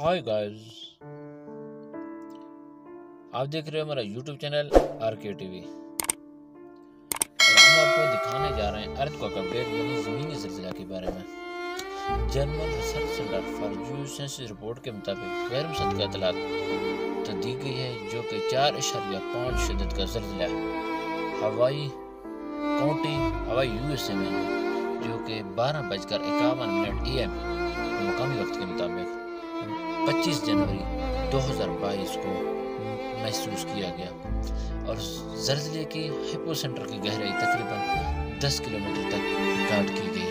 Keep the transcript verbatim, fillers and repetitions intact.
Hi guys, आप देख रहे हो मेरा यूट्यूब चैनल आरके टीवी। हम आपको दिखाने जा रहे हैं अर्थक्वेक अपडेट यानी जमीनी सिलसिला के बारे में। German research centre for geosciences report के मुताबिक गैर मुसद्दक़ इत्तलात तो दी गई है जो कि चार इशारिया पाँच शिदत का सिलसिला हवाई काउंटी हवाई यूएसए में, जो कि बारह बजकर इक्यावन मिनट ई एम मुकामी वक्त के मुताबिक पच्चीस जनवरी दो हज़ार बाईस को महसूस किया गया और जल्जले की हिपोसेंटर की गहराई तकरीबन दस किलोमीटर तक रिकॉर्ड की गई।